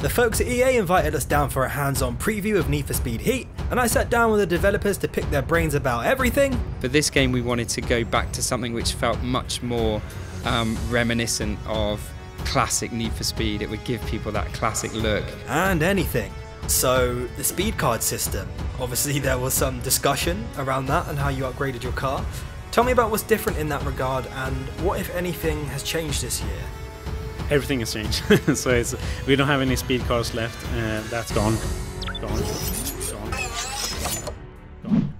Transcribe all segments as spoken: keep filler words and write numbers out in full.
The folks at E A invited us down for a hands-on preview of Need for Speed Heat, and I sat down with the developers to pick their brains about everything. For this game we wanted to go back to something which felt much more um, reminiscent of classic Need for Speed. It would give people that classic look. And anything. So, the speed card system. Obviously there was some discussion around that and how you upgraded your car. Tell me about what's different in that regard and what, if anything, has changed this year. Everything has changed, so it's, we don't have any speed cars left, uh, that's gone. Gone. Gone. Gone.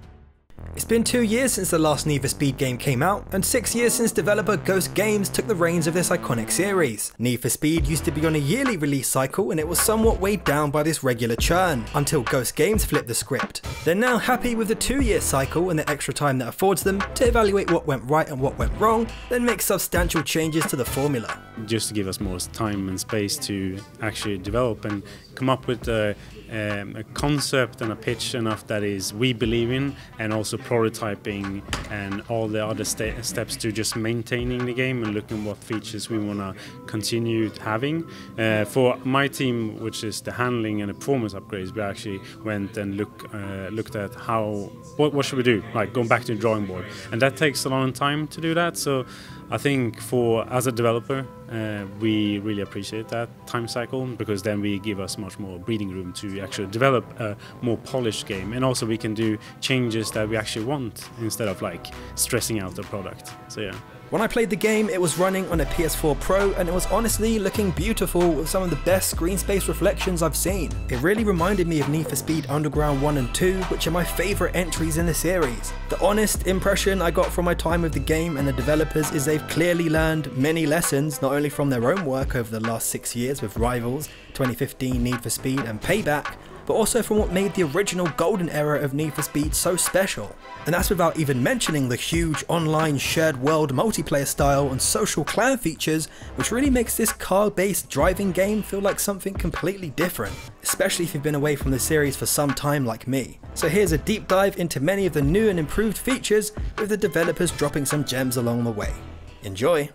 It's been two years since the last Need for Speed game came out, and six years since developer Ghost Games took the reins of this iconic series. Need for Speed used to be on a yearly release cycle and it was somewhat weighed down by this regular churn, until Ghost Games flipped the script. They're now happy with the two-year cycle and the extra time that affords them to evaluate what went right and what went wrong, then make substantial changes to the formula. Just to give us more time and space to actually develop and come up with a, um, a concept and a pitch enough that is we believe in, and also prototyping and all the other st steps to just maintaining the game and looking what features we want to continue having. Uh, for my team, which is the handling and the performance upgrades, we actually went and look, uh, looked at how what, what should we do, like going back to the drawing board, and that takes a long time to do that. So I think for as a developer, uh, we really appreciate that time cycle, because then we give us much more breathing room to actually develop a more polished game, and also we can do changes that we actually want instead of like stressing out the product. So yeah. When I played the game, it was running on a P S four Pro and it was honestly looking beautiful, with some of the best screen space reflections I've seen. It really reminded me of Need for Speed Underground one and two, which are my favourite entries in the series. The honest impression I got from my time with the game and the developers is they've clearly learned many lessons, not only from their own work over the last six years with Rivals, twenty fifteen Need for Speed and Payback, but also from what made the original golden era of Need for Speed so special. And that's without even mentioning the huge online shared world multiplayer style and social clan features, which really makes this car-based driving game feel like something completely different, especially if you've been away from the series for some time like me. So here's a deep dive into many of the new and improved features, with the developers dropping some gems along the way. Enjoy!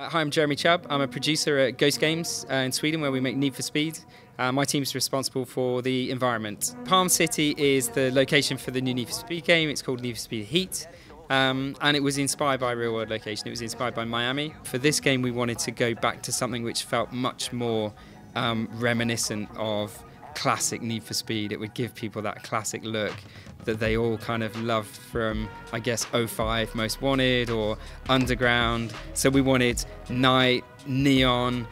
Hi, I'm Jeremy Chubb. I'm a producer at Ghost Games uh, in Sweden, where we make Need for Speed. Uh, my team's responsible for the environment. Palm City is the location for the new Need for Speed game. It's called Need for Speed Heat, um, and it was inspired by a real world location. It was inspired by Miami. For this game, we wanted to go back to something which felt much more um, reminiscent of classic Need for Speed. It would give people that classic look that they all kind of loved from, I guess, oh five Most Wanted or Underground. So we wanted night, neon,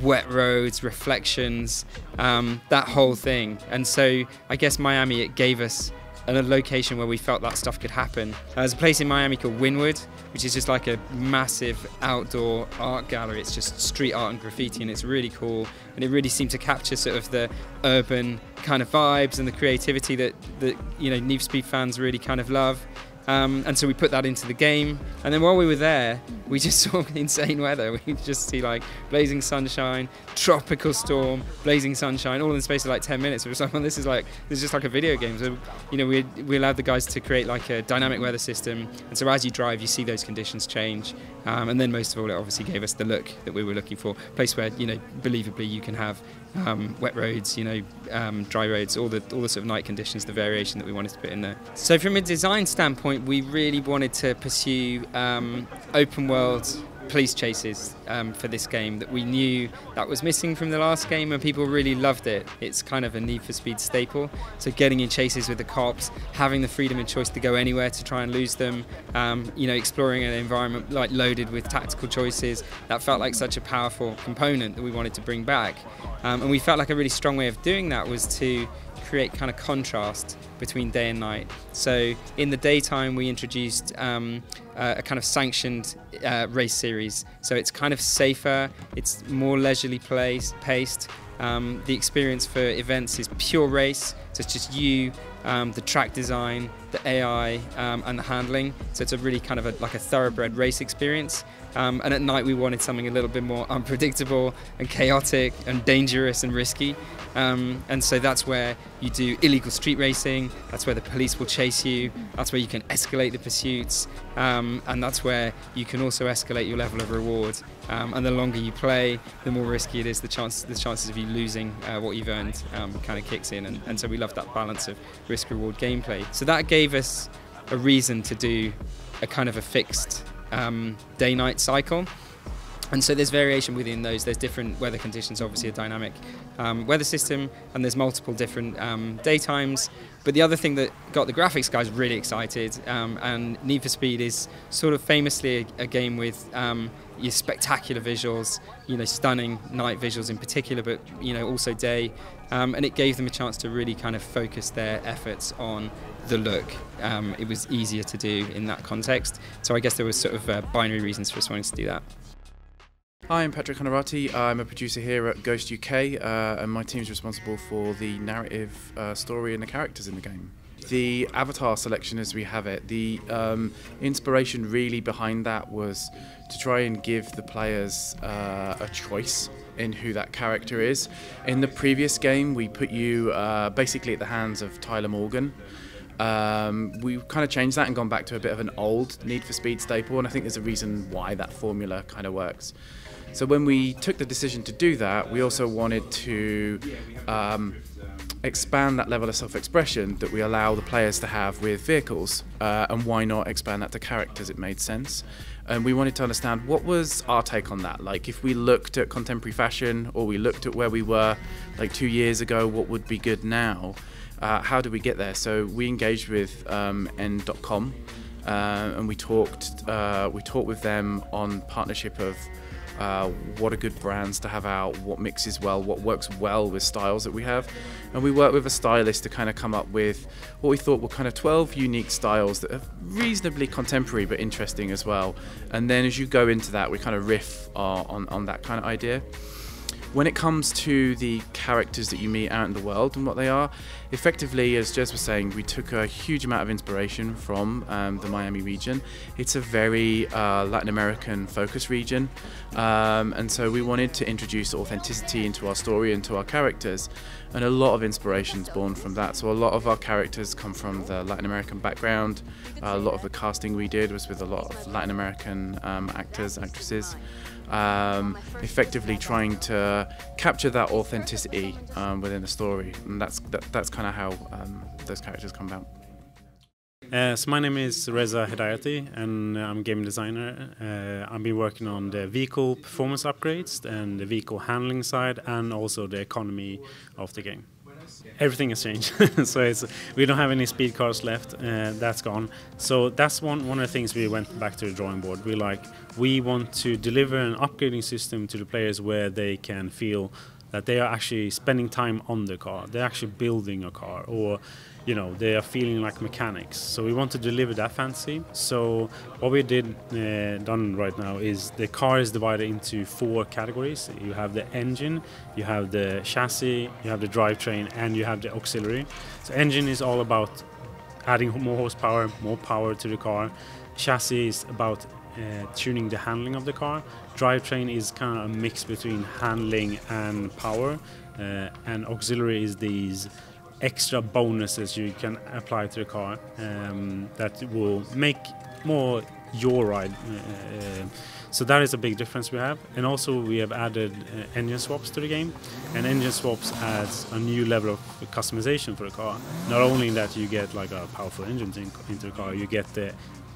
wet roads, reflections, um, that whole thing. And so I guess Miami, it gave us a location where we felt that stuff could happen. There's a place in Miami called Wynwood, which is just like a massive outdoor art gallery. It's just street art and graffiti, and it's really cool. And it really seemed to capture sort of the urban kind of vibes and the creativity that, that you know, Need for Speed fans really kind of love. Um, and so we put that into the game. And then while we were there, we just saw insane weather. We just see like blazing sunshine, tropical storm, blazing sunshine, all in the space of like ten minutes. We were like, well, this is like, this is just like a video game. So, you know, we, we allowed the guys to create like a dynamic weather system. And so as you drive, you see those conditions change. Um, and then most of all, it obviously gave us the look that we were looking for. A place where, you know, believably you can have Um, wet roads, you know, um, dry roads, all the all the sort of night conditions, the variation that we wanted to put in there. So from a design standpoint, we really wanted to pursue um, open world police chases um, for this game, that we knew that was missing from the last game, and people really loved it. It's kind of a Need for Speed staple, so getting in chases with the cops, having the freedom and choice to go anywhere to try and lose them, um, you know, exploring an environment like loaded with tactical choices, that felt like such a powerful component that we wanted to bring back. Um, and we felt like a really strong way of doing that was to create kind of contrast between day and night. So in the daytime we introduced um, uh, a kind of sanctioned uh, race series. So it's kind of safer, it's more leisurely placed, paced. Um, the experience for events is pure race, So it's just you, um, the track design, the A I, um, and the handling. So it's a really kind of a, like a thoroughbred race experience. Um, and at night we wanted something a little bit more unpredictable and chaotic and dangerous and risky. Um, and so that's where you do illegal street racing, that's where the police will chase you, that's where you can escalate the pursuits, um, and that's where you can also escalate your level of reward. Um, and the longer you play, the more risky it is, the, chance, the chances of you losing uh, what you've earned um, kind of kicks in. And, and so we love that balance of risk-reward gameplay. So that gave us a reason to do a kind of a fixed um, day-night cycle. And so there's variation within those. There's different weather conditions, obviously a dynamic um, weather system, and there's multiple different um, daytimes. But the other thing that got the graphics guys really excited, um, and Need for Speed is sort of famously a, a game with um, your spectacular visuals, you know, stunning night visuals in particular, but you know, also day. Um, and it gave them a chance to really kind of focus their efforts on the look. Um, it was easier to do in that context. So I guess there was sort of uh, binary reasons for us wanting to do that. Hi, I'm Patrick Honorati. I'm a producer here at Ghost U K, uh, and my team is responsible for the narrative uh, story and the characters in the game. The avatar selection as we have it, the um, inspiration really behind that was to try and give the players uh, a choice in who that character is. In the previous game, we put you uh, basically at the hands of Tyler Morgan. Um, we've kind of changed that and gone back to a bit of an old Need for Speed staple, and I think there's a reason why that formula kind of works. So when we took the decision to do that, we also wanted to um, expand that level of self-expression that we allow the players to have with vehicles, uh, and why not expand that to characters? It made sense. And we wanted to understand what was our take on that. Like, if we looked at contemporary fashion, or we looked at where we were like two years ago, what would be good now? Uh, how did we get there? So we engaged with um, N dot com, uh, and we talked, uh, we talked with them on partnership of Uh, what are good brands to have out, what mixes well, what works well with styles that we have. And we worked with a stylist to kind of come up with what we thought were kind of twelve unique styles that are reasonably contemporary but interesting as well. And then as you go into that, we kind of riff uh, on, on that kind of idea. When it comes to the characters that you meet out in the world and what they are, effectively, as Jez was saying, we took a huge amount of inspiration from um, the Miami region. It's a very uh, Latin American focused region, um, and so we wanted to introduce authenticity into our story and to our characters, and a lot of inspiration's born from that. So a lot of our characters come from the Latin American background. Uh, a lot of the casting we did was with a lot of Latin American um, actors, actresses. Um, effectively trying to capture that authenticity um, within the story, and that's that, that's kind of how um, those characters come about. Uh, so my name is Reza Hedayati, and I'm a game designer. Uh, I've been working on the vehicle performance upgrades and the vehicle handling side, and also the economy of the game. Everything has changed, so it's, we don't have any speed cars left, uh, that's gone. So that's one, one of the things we went back to the drawing board. We like, we want to deliver an upgrading system to the players where they can feel that they are actually spending time on the car, they're actually building a car, or you know, they are feeling like mechanics. So we want to deliver that fantasy. So what we did uh, done right now is the car is divided into four categories. You have the engine, you have the chassis, you have the drivetrain, and you have the auxiliary. So engine is all about adding more horsepower, more power to the car. Chassis is about Uh, tuning the handling of the car. Drivetrain is kind of a mix between handling and power, uh, and auxiliary is these extra bonuses you can apply to the car um, that will make more your ride. Uh, so that is a big difference we have, and also we have added uh, engine swaps to the game, and engine swaps adds a new level of customization for the car. Not only that you get like a powerful engine into the car, you get the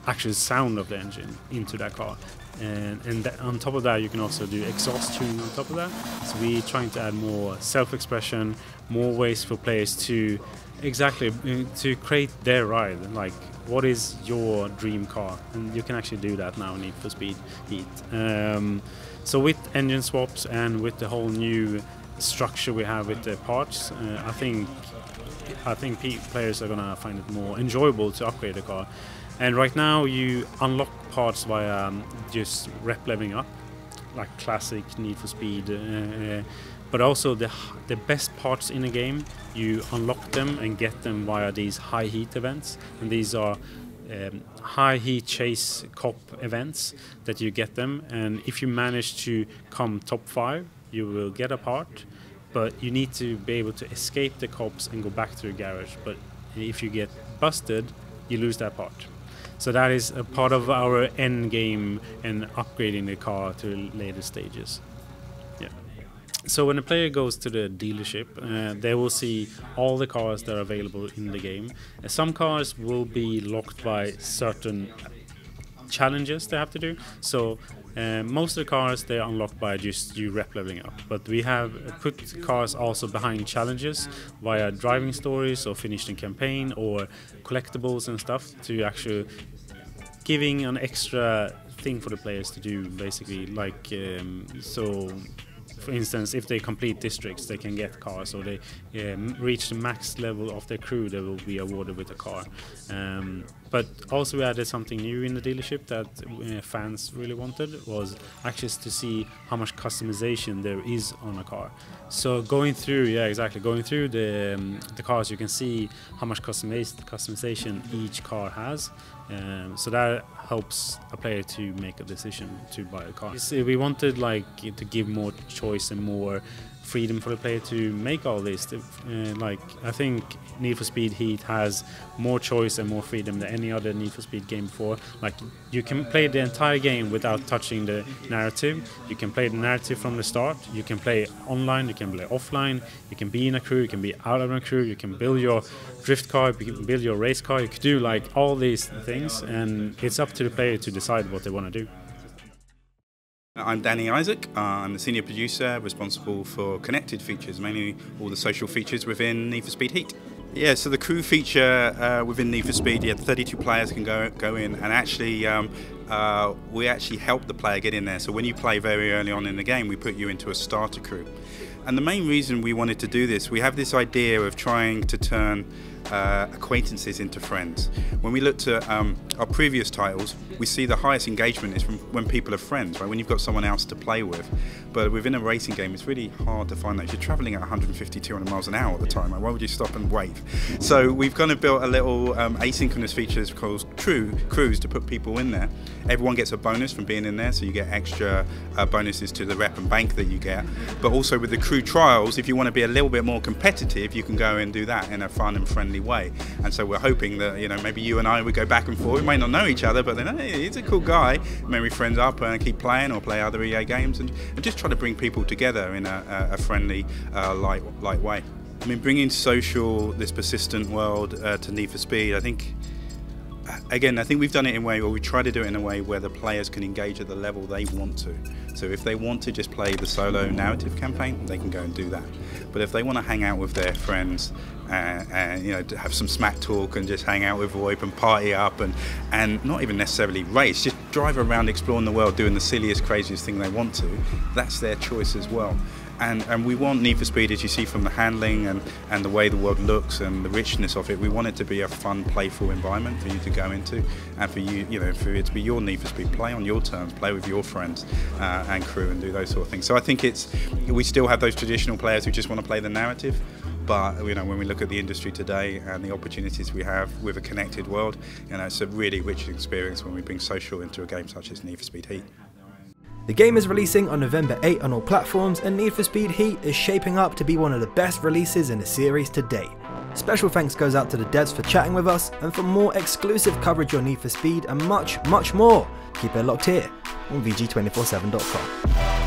actual sound of the engine into that car, and, and that, on top of that you can also do exhaust tuning on top of that. So we're trying to add more self-expression, more ways for players to exactly to create their ride, like what is your dream car, and you can actually do that now in Need for Speed Heat. Um, so with engine swaps and with the whole new structure we have with the parts, uh, I think I think players are gonna find it more enjoyable to upgrade the car. And right now you unlock parts by um, just rep leveling up, like classic Need for Speed uh, But also the the best parts in the game, you unlock them and get them via these high heat events. And these are um, high heat chase cop events that you get them. And if you manage to come top five, you will get a part. But you need to be able to escape the cops and go back to your garage. But if you get busted, you lose that part. So that is a part of our end game and upgrading the car to later stages. Yeah. So when the player goes to the dealership, uh, they will see all the cars that are available in the game. Uh, some cars will be locked by certain challenges they have to do. So uh, most of the cars, they are unlocked by just you rep leveling up. But we have put cars also behind challenges via driving stories or finishing campaign or collectibles and stuff to actually giving an extra thing for the players to do, basically. Like um, so, for instance, if they complete districts, they can get cars, or they uh, reach the max level of their crew, they will be awarded with a car. Um, but also we added something new in the dealership that uh, fans really wanted, was access to see how much customization there is on a car. So going through, yeah, exactly, going through the, um, the cars, you can see how much customization each car has. Um, so that helps a player to make a decision to buy a car. So we wanted like to give more choice and more freedom for the player to make all this. Uh, like I think Need for Speed Heat has more choice and more freedom than any other Need for Speed game before. Like you can play the entire game without touching the narrative. You can play the narrative from the start. You can play online. You can play offline. You can be in a crew. You can be out of a crew. You can build your drift car. You can build your race car. You can do like all these things, and it's up to the player to decide what they want to do. I'm Danny Isaac, uh, I'm the senior producer responsible for connected features, mainly all the social features within Need for Speed Heat. Yeah, so the crew feature uh, within Need for Speed, yeah, thirty-two players can go, go in, and actually um, uh, we actually help the player get in there. So when you play very early on in the game, we put you into a starter crew. And the main reason we wanted to do this, we have this idea of trying to turn uh, acquaintances into friends. When we looked at um, our previous titles, we see the highest engagement is from when people are friends, right? When you've got someone else to play with. But within a racing game, it's really hard to find those. You're traveling at a hundred fifty, two hundred miles an hour at the time. Like, why would you stop and wave? So we've kind of built a little um, asynchronous features called True Crews to put people in there. Everyone gets a bonus from being in there, so you get extra uh, bonuses to the rep and bank that you get. But also with the crew trials, if you want to be a little bit more competitive, you can go and do that in a fun and friendly way. And so we're hoping that, you know, maybe you and I would go back and forth. We may not know each other, but then, hey, he's a cool guy. Maybe friends up and keep playing or play other E A games, and, and just try to bring people together in a, a friendly, uh, light, light way. I mean, bringing social, this persistent world uh, to Need for Speed, I think. Again, I think we've done it in a way, or we try to do it in a way where the players can engage at the level they want to. So if they want to just play the solo narrative campaign, they can go and do that. But if they want to hang out with their friends and, and you know, have some smack talk and just hang out with VoIP and party up and, and not even necessarily race, just drive around exploring the world doing the silliest, craziest thing they want to, that's their choice as well. And, and we want Need for Speed, as you see from the handling and, and the way the world looks and the richness of it, we want it to be a fun, playful environment for you to go into, and for you, you know, for it to be your Need for Speed. Play on your terms, play with your friends uh, and crew, and do those sort of things. So I think it's, we still have those traditional players who just want to play the narrative, but you know, when we look at the industry today and the opportunities we have with a connected world, you know, it's a really rich experience when we bring social into a game such as Need for Speed Heat. The game is releasing on November eighth on all platforms, and Need for Speed Heat is shaping up to be one of the best releases in the series to date. Special thanks goes out to the devs for chatting with us, and for more exclusive coverage on Need for Speed and much, much more, keep it locked here on V G two forty-seven dot com.